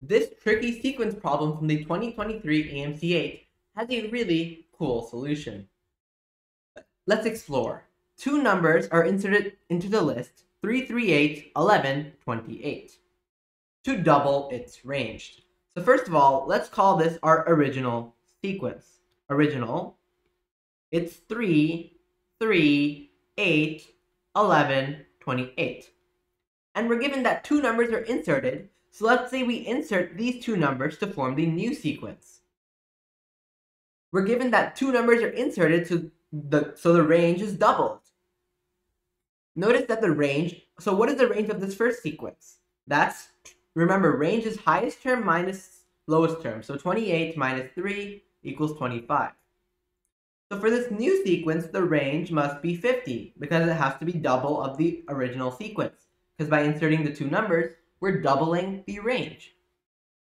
This tricky sequence problem from the 2023 AMC 8 has a really cool solution. Let's explore. Two numbers are inserted into the list 3, 3, 8, 11, 28 to double its range. So first of all, let's call this our original sequence. Original, it's 3, 3, 8, 11, 28. And we're given that two numbers are inserted, so let's say we insert these two numbers to form the new sequence. We're given that two numbers are inserted, so the range is doubled. Notice that the range, so what is the range of this first sequence? That's, remember, range is highest term minus lowest term. So 28 minus 3 equals 25. So for this new sequence, the range must be 50 because it has to be double of the original sequence. Because by inserting the two numbers, we're doubling the range.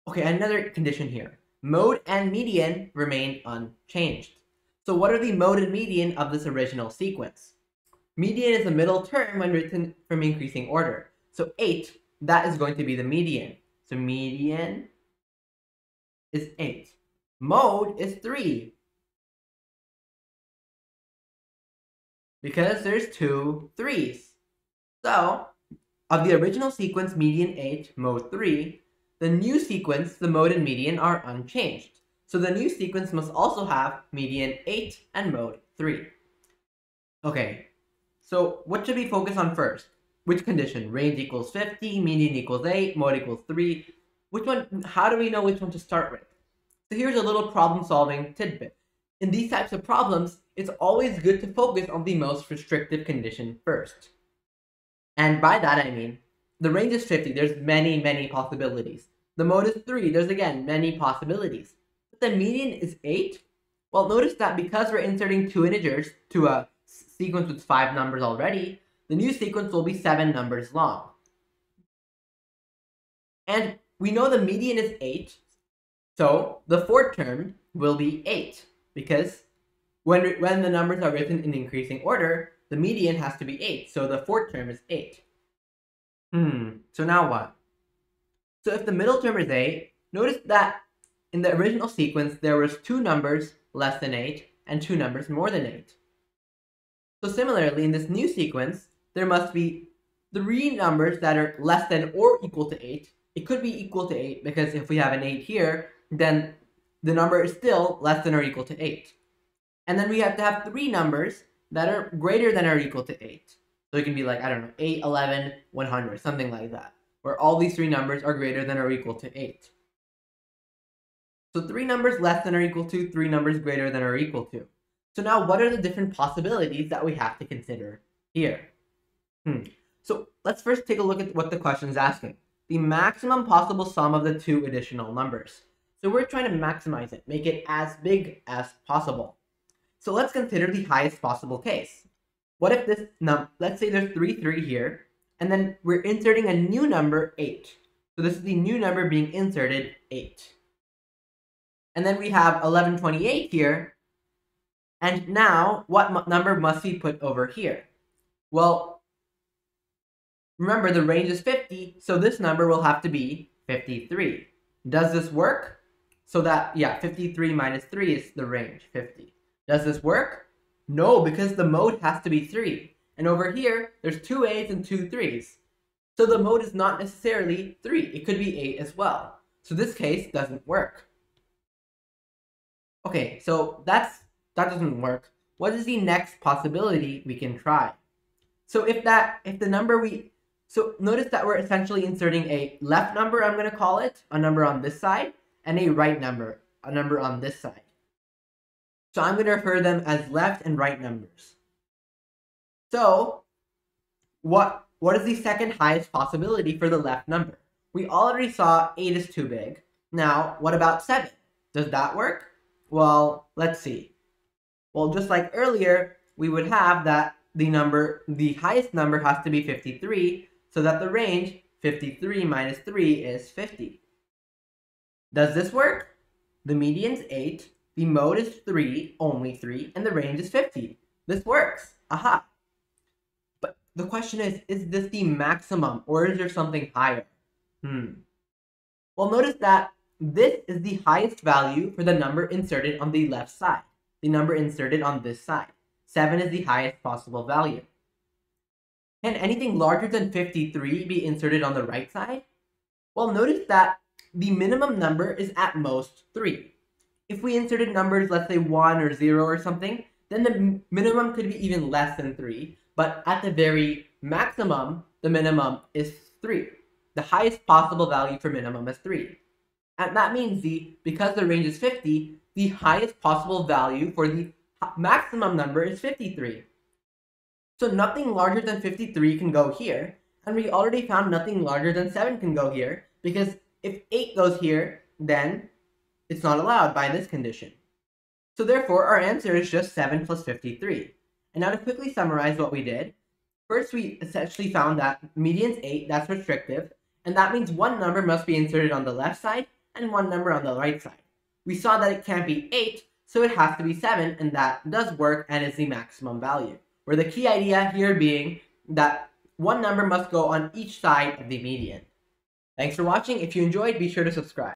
Okay, another condition here. Mode and median remain unchanged. So what are the mode and median of this original sequence? Median is the middle term when written from increasing order. So 8, that is going to be the median. So median is 8. Mode is 3. Because there's two 3s. So, of the original sequence, median 8, mode 3, the new sequence, the mode and median are unchanged. So the new sequence must also have median 8 and mode 3. Okay, so what should we focus on first? Which condition? Range equals 50, median equals 8, mode equals 3. Which one? How do we know which one to start with? So here's a little problem solving tidbit. In these types of problems, it's always good to focus on the most restrictive condition first. And by that I mean, the range is 50, there's many, many possibilities. The mode is 3, there's again, many possibilities. But the median is 8? Well, notice that because we're inserting two integers to a sequence with 5 numbers already, the new sequence will be 7 numbers long. And we know the median is 8, so the fourth term will be 8, because when the numbers are written in increasing order, the median has to be 8, so the fourth term is 8. So now what? So if the middle term is 8, notice that in the original sequence, there was two numbers less than 8 and two numbers more than 8. So similarly, in this new sequence, there must be three numbers that are less than or equal to 8. It could be equal to 8 because if we have an 8 here, then the number is still less than or equal to 8. And then we have to have three numbers that are greater than or equal to 8. So it can be like, I don't know, 8, 11, 100, something like that, where all these three numbers are greater than or equal to 8. So three numbers less than or equal to, three numbers greater than or equal to. So now what are the different possibilities that we have to consider here? So let's first take a look at what the question is asking. The maximum possible sum of the two additional numbers. So we're trying to maximize it, make it as big as possible. So let's consider the highest possible case. What if this number, let's say there's 3, 3 here, and then we're inserting a new number, 8. So this is the new number being inserted, 8. And then we have 11, 28 here, and now what number must be put over here? Well, remember the range is 50, so this number will have to be 53. Does this work? So that, yeah, 53 minus 3 is the range, 50. Does this work? No, because the mode has to be 3. And over here, there's two 8s and two 3s. So the mode is not necessarily 3. It could be 8 as well. So this case doesn't work. Okay, so that doesn't work. What is the next possibility we can try? So notice that we're essentially inserting a left number, I'm going to call it, a number on this side, and a right number, a number on this side. So I'm going to refer them as left and right numbers. So what is the second highest possibility for the left number? We already saw 8 is too big. Now, what about 7? Does that work? Well, let's see. Well, just like earlier, we would have that the highest number has to be 53, so that the range 53 minus 3 is 50. Does this work? The median's 8. The mode is 3, only 3, and the range is 50. This works. Aha. But the question is this the maximum, or is there something higher? Well, notice that this is the highest value for the number inserted on the left side, the number inserted on this side. 7 is the highest possible value. Can anything larger than 53 be inserted on the right side? Well, notice that the minimum number is at most 3. If we inserted numbers, let's say 1 or 0 or something, then the minimum could be even less than 3, but at the very maximum, the minimum is 3. The highest possible value for minimum is 3. And that means because the range is 50, the highest possible value for the maximum number is 53. So nothing larger than 53 can go here, and we already found nothing larger than 7 can go here, because if 8 goes here, then it's not allowed by this condition. So therefore, our answer is just 7 plus 53. And now to quickly summarize what we did, first we essentially found that median's 8, that's restrictive, and that means one number must be inserted on the left side and one number on the right side. We saw that it can't be 8, so it has to be 7, and that does work and is the maximum value, where the key idea here being that one number must go on each side of the median. Thanks for watching. If you enjoyed, be sure to subscribe.